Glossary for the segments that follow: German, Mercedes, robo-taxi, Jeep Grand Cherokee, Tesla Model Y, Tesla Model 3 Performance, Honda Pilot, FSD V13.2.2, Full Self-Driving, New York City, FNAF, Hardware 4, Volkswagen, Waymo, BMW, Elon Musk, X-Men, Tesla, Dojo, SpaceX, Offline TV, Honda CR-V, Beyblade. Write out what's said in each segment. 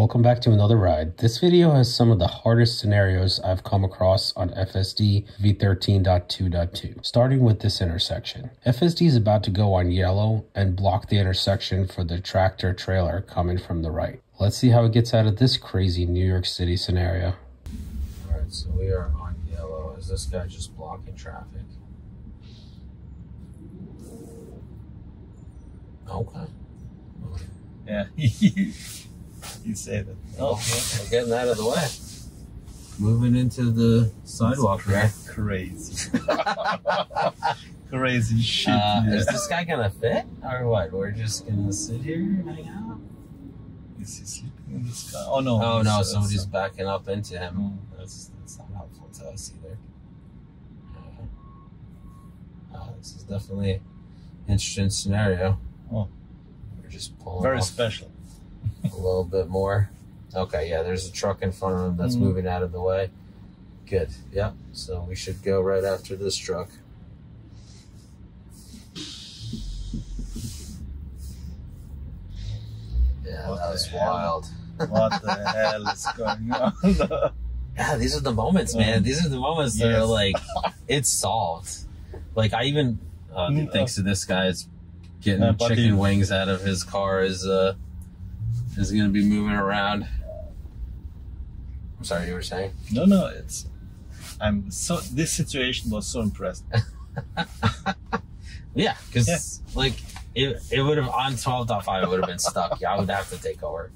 Welcome back to another ride. This video has some of the hardest scenarios I've come across on FSD V13.2.2, starting with this intersection. FSD is about to go on yellow and block the intersection for the tractor trailer coming from the right. Let's see how it gets out of this crazy New York City scenario. All right, so we are on yellow. Is this guy just blocking traffic? Okay. Yeah. You say that. Oh, okay. We're getting out of the way. Moving into the sidewalk, right? Crazy. Crazy shit. Is this guy gonna fit? Or what? We're just gonna sit here and hang out? Is he sleeping in this car? Oh, no. Oh, no. Somebody's backing up into him. Mm-hmm. That's not helpful to us either. This is definitely an interesting scenario. Oh. We're just pulling very off. Special. A little bit more. Okay, yeah, there's a truck in front of him that's moving out of the way. Good, yeah. So we should go right after this truck. Yeah, that was wild. What the hell is going on? Yeah, these are the moments, man. These are the moments that are like, it's solved. Like, I even, thanks to this guy, it's getting chicken wings out of his car is going to be moving around. I'm sorry, you were saying? No, no, it's... I'm so... This situation was so impressive. Yeah, because, like, it would have... On 12.5, it would have been stuck. Yeah, I would have to take over.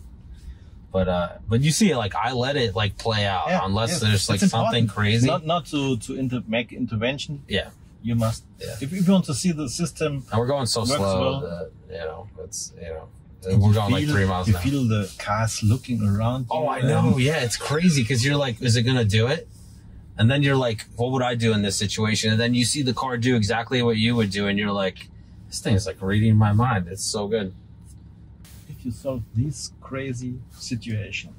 But you see, like, I let it, like, play out. Yeah, unless there's, like, something crazy. Not to make intervention. Yeah. You must... Yeah. If you want to see the system... And we're going so slow that, you know, it's, you know... We're going like 3 miles an hour. You feel the cars looking around. Oh, I know. Yeah, it's crazy because you're like, is it going to do it? And then you're like, what would I do in this situation? And then you see the car do exactly what you would do. And you're like, this thing is like reading my mind. It's so good. If you solve this crazy situation,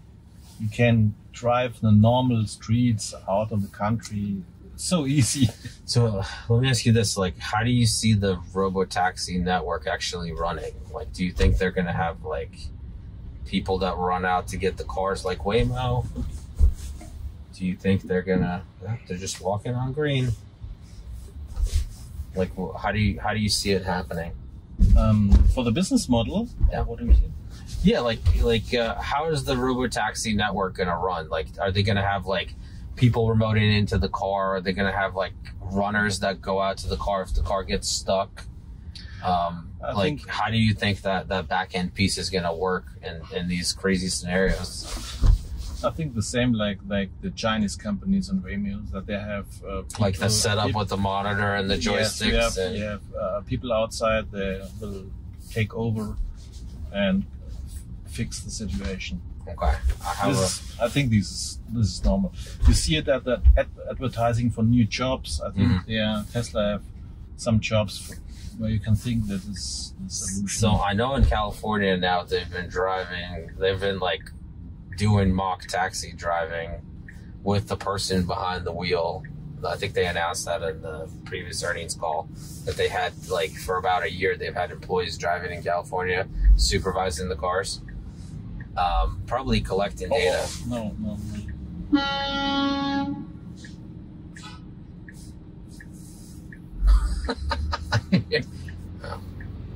you can drive the normal streets out of the country so easy. So let me ask you this, like, how do you see the robotaxi network actually running? Like, do you think they're going to have, like, people that run out to get the cars like Waymo? Do you think they're going to, they're just walking on green? Like, how do you see it happening? For the business model? Yeah. What do you think? Yeah, like, how is the robotaxi network going to run? Like, are they going to have, like, people remoting into the car? Are they going to have like runners that go out to the car if the car gets stuck? Like, how do you think that back end piece is going to work in these crazy scenarios? I think the same like the Chinese companies on Waymo, that they have like the setup with the monitor and the joysticks. Yes, you have people outside. They will take over and fix the situation. Okay. I think this is normal. You see it at the advertising for new jobs. I think Tesla have some jobs where you can think that is the solution. So I know in California now they've been like doing mock taxi driving with the person behind the wheel. I think they announced that in the previous earnings call that they had, like, for about a year they've had employees driving in California supervising the cars. Probably collecting data. Oh, no.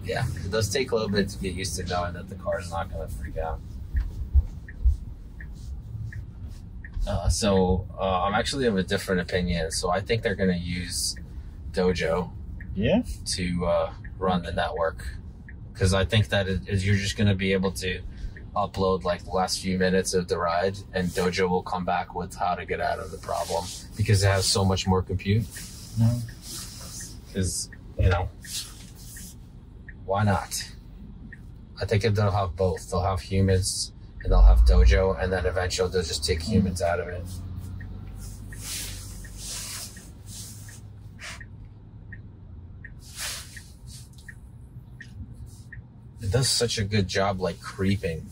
Yeah, it does take a little bit to get used to knowing that the car is not going to freak out. So I'm actually of a different opinion. So I think they're going to use Dojo to run the network, because I think that you're just going to be able to upload like the last few minutes of the ride, and Dojo will come back with how to get out of the problem because it has so much more compute. Because, you know, why not? I think they'll have both. They'll have humans and they'll have Dojo, and then eventually they'll just take humans out of it. It does such a good job, like, creeping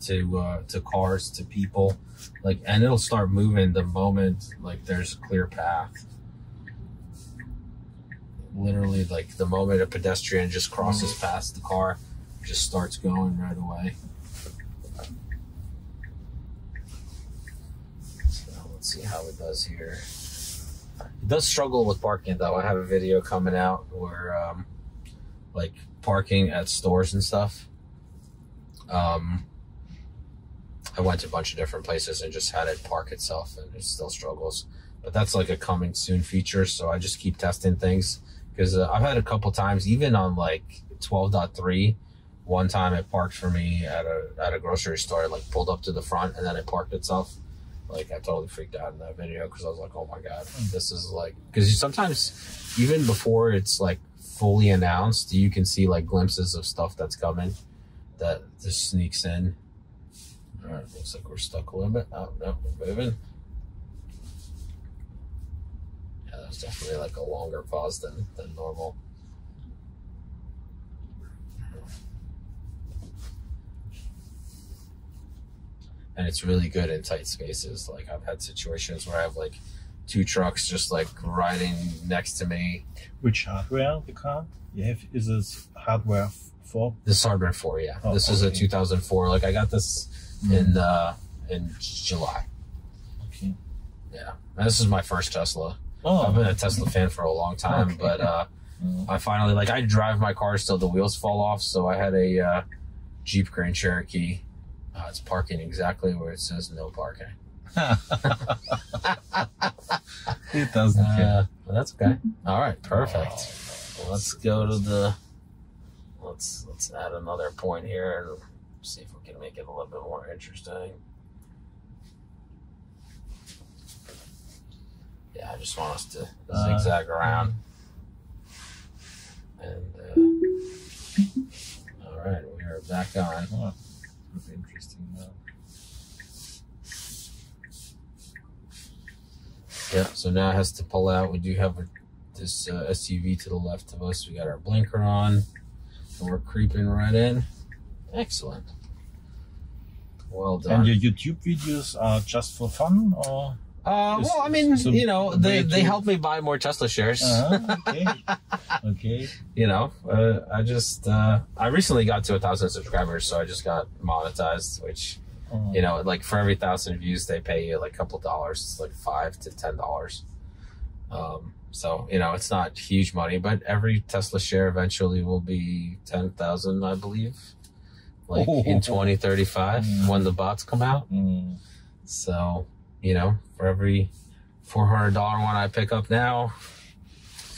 to cars, to people, like, and it'll start moving the moment like there's a clear path. Literally, like, the moment a pedestrian just crosses past the car, it just starts going right away. Let's see how it does here. It does struggle with parking though. I have a video coming out where like parking at stores and stuff. I went to a bunch of different places and just had it park itself, and it still struggles. But that's like a coming soon feature, so I just keep testing things, because I've had a couple times, even on like 12.3, one time it parked for me at a grocery store. It like pulled up to the front and then it parked itself. Like, I totally freaked out in that video because I was like, oh my God, this is like, because sometimes even before it's like fully announced, you can see like glimpses of stuff that's coming that just sneaks in. All right, looks like we're stuck a little bit. Oh, no, we're moving. Yeah, that was definitely like a longer pause than normal. And it's really good in tight spaces. Like, I've had situations where I have like two trucks just like riding next to me. Which hardware the car you have? Is this Hardware 4? This is Hardware 4, yeah. Oh, this is a 2004. Like, I got this in July. Okay. Yeah, and this is my first Tesla. Oh, I've been a Tesla fan for a long time, okay. But I finally, like, I drive my car till the wheels fall off. So I had a Jeep Grand Cherokee. It's parking exactly where it says no parking. It doesn't care. Well, that's okay. All right, perfect. Well, let's go to the. Let's add another point here and see if we can make it a little bit more interesting. Yeah, I just want us to zigzag around. And all right, we are back on. Huh. Interesting though. Yeah, so now it has to pull out. We do have this SUV to the left of us. We got our blinker on, and we're creeping right in. Excellent. Well done. And your YouTube videos are just for fun, or? Well, I mean, you know, they help me buy more Tesla shares. Okay. Okay. You know, I recently got to 1,000 subscribers, so I just got monetized, which, you know, like for every 1,000 views, they pay you like a couple dollars. It's like $5 to $10. So, you know, it's not huge money, but every Tesla share eventually will be 10,000, I believe, like in 2035 when the bots come out. So, you know, for every $400 one I pick up now,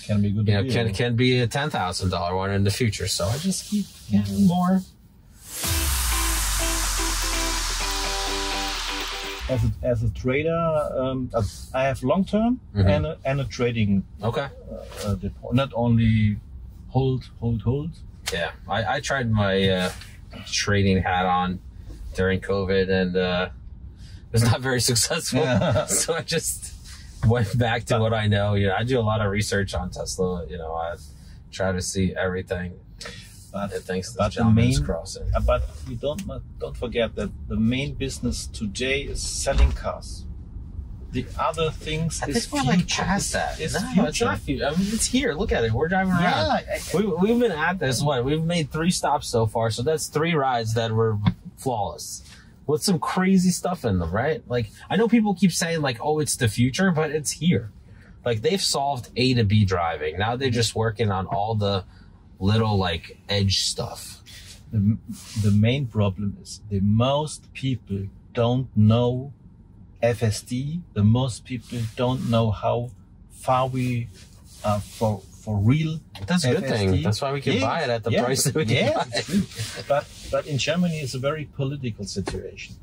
can be good. You know, can be a $10,000 one in the future. So I just keep getting more. As a trader, I have long term and a trading. Okay. Not only hold. Yeah, I tried my trading hat on during COVID and. It's not very successful, so I just went back to what I know. You know, I do a lot of research on Tesla. You know, I try to see everything. But thanks to the main crossing. But you don't forget that the main business today is selling cars. The other things is future. Like past that. It's no, future. It's not future. I mean, it's here. Look at it. We're driving around. Yeah, we've been at this. We've made 3 stops so far. So that's 3 rides that were flawless. With some crazy stuff in them, right? Like, I know people keep saying like, oh, it's the future, but it's here. Like, they've solved A to B driving. Now they're just working on all the little like edge stuff. The main problem is the most people don't know FSD. The most people don't know how far we are for real. That's a good thing. That's why we can buy it at the price that we can buy it. But in Germany, it's a very political situation.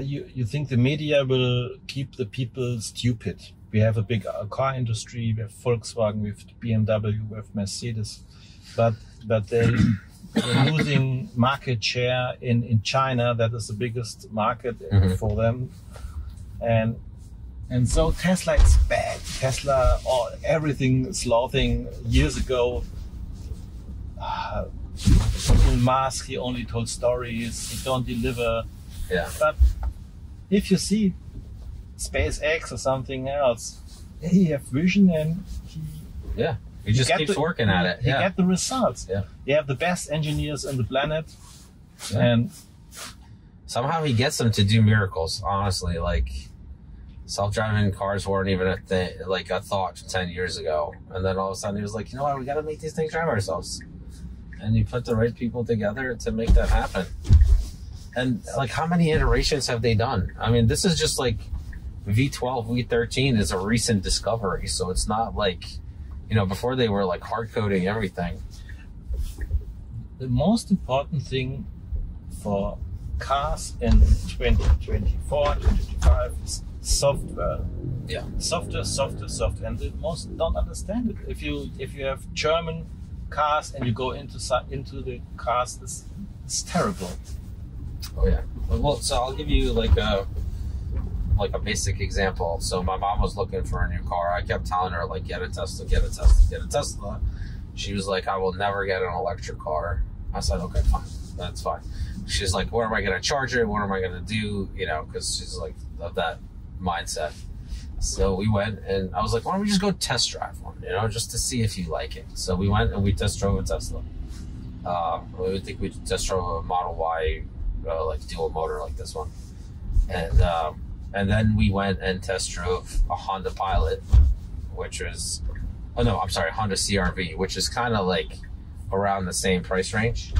You think the media will keep the people stupid. We have a big car industry. We have Volkswagen, we have BMW, we have Mercedes. But they're losing market share in China. That is the biggest market for them. And so Tesla is bad. Tesla, everything slothing years ago. Elon Musk, he only told stories, he don't deliver. Yeah. But if you see SpaceX or something else, he have vision and he he just keeps working at it. He get the results. Yeah. You have the best engineers on the planet, and somehow he gets them to do miracles. Honestly, like. Self-driving cars weren't even a thing, like a thought 10 years ago. And then all of a sudden he was like, you know what, we got to make these things drive ourselves. And you put the right people together to make that happen. And like, how many iterations have they done? I mean, this is just like V12, V13 is a recent discovery. So it's not like, you know, before they were like hard coding everything. The most important thing for cars in 2024, 2025 is software. Yeah. Software. And the most don't understand it. If you have German cars and you go into the cars, it's terrible. Oh yeah. Well, so I'll give you like a basic example. So my mom was looking for a new car. I kept telling her like, get a Tesla, get a Tesla, get a Tesla. She was like, I will never get an electric car. I said, okay, fine. That's fine. She's like, where am I going to charge it? What am I going to do? You know, because she's like of that mindset. So we went and I was like, why don't we just go test drive one, you know, just to see if you like it. So we went and we test drove a Tesla. I think we test drove a Model Y, like dual motor like this one. And then we went and test drove a Honda Pilot, which is, oh no, I'm sorry, Honda CR-V, which is kind of like around the same price range.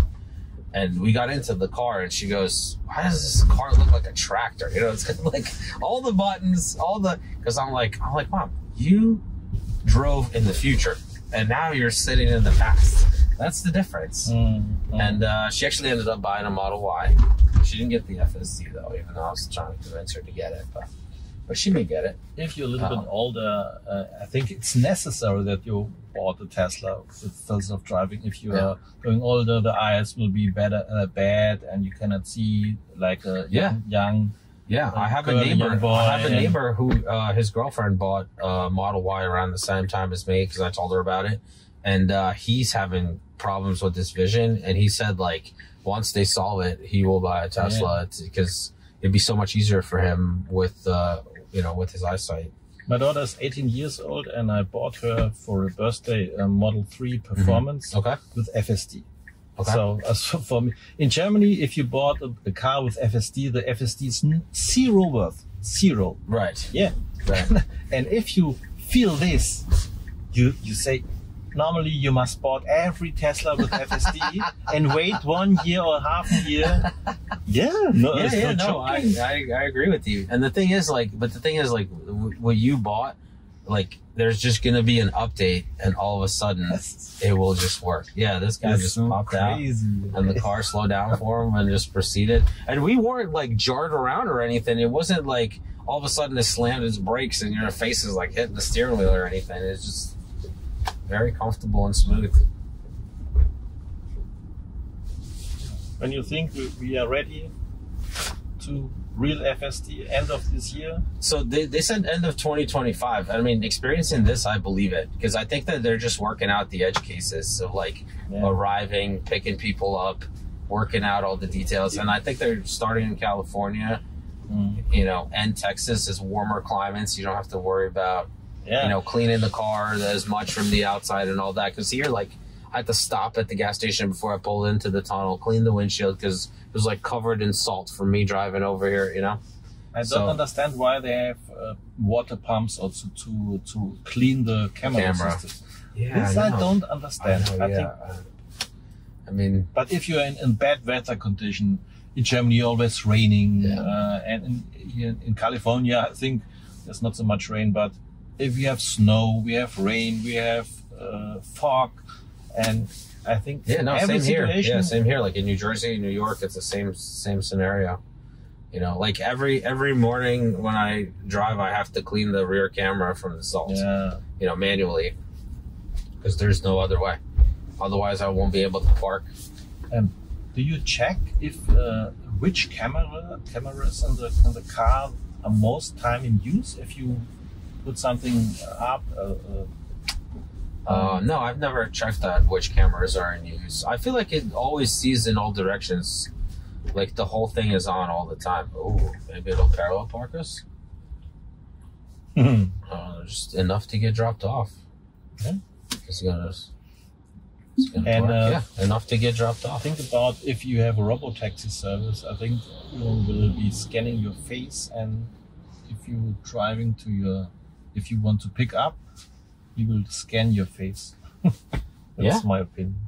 And we got into the car and she goes, why does this car look like a tractor? You know, it's got like all the buttons, all the, cause I'm like, mom, you drove in the future and now you're sitting in the past. That's the difference. Mm-hmm. And she actually ended up buying a Model Y. She didn't get the FSD though, even though I was trying to convince her to get it, but she may get it. If you're a little bit older, I think it's necessary that you bought a Tesla with self-driving. If you are going older, the eyes will be better bad, and you cannot see like a young. Yeah, I have a neighbor who his girlfriend bought a Model Y around the same time as me because I told her about it, and he's having problems with his vision, and he said like once they solve it, he will buy a Tesla because it'd be so much easier for him with you know, with his eyesight. My daughter is 18 years old and I bought her for her birthday a Model 3 Performance with FSD. Okay. So for me, in Germany, if you bought a car with FSD, the FSD is zero worth, zero. Right. Yeah. Right. And if you feel this, you say, normally you must bought every Tesla with FSD and wait 1 year or half a year. I agree with you. And the thing is like, what you bought, like there's just going to be an update and all of a sudden it will just work. Yeah. This guy just popped out and the car slowed down for him and just proceeded. And we weren't like jarred around or anything. It wasn't like all of a sudden it slammed its brakes and your face is like hitting the steering wheel or anything. It's just very comfortable and smooth. When you think we are ready to real FSD end of this year? So they said end of 2025. I mean, experiencing this, I believe it. Because I think that they're just working out the edge cases. So like arriving, picking people up, working out all the details. And I think they're starting in California, you know, and Texas is warmer climates. You don't have to worry about you know, cleaning the car as much from the outside and all that. Because here, like, I had to stop at the gas station before I pulled into the tunnel, clean the windshield because it was like covered in salt from me driving over here. You know, I don't understand why they have water pumps also to clean the camera. Yeah, this I don't understand. I think. I mean, but if you're in bad weather condition in Germany, always raining, and in California, I think there's not so much rain, but if we have snow, we have rain, we have fog, and I think every situation. Yeah, same here. Like in New Jersey, New York, it's the same scenario. You know, like every morning when I drive, I have to clean the rear camera from the salt. Yeah. You know, manually, because there's no other way. Otherwise, I won't be able to park. Do you check if which cameras in the car are most time in use? If you put something up? No, I've never checked that, which cameras are in use. I feel like it always sees in all directions. Like the whole thing is on all the time. Oh, maybe it'll parallel park us. Just enough to get dropped off. Yeah. Enough to get dropped off. Think about if you have a robo taxi service, I think it will be scanning your face and if you driving to your, if you want to pick up, he will scan your face. That's my opinion.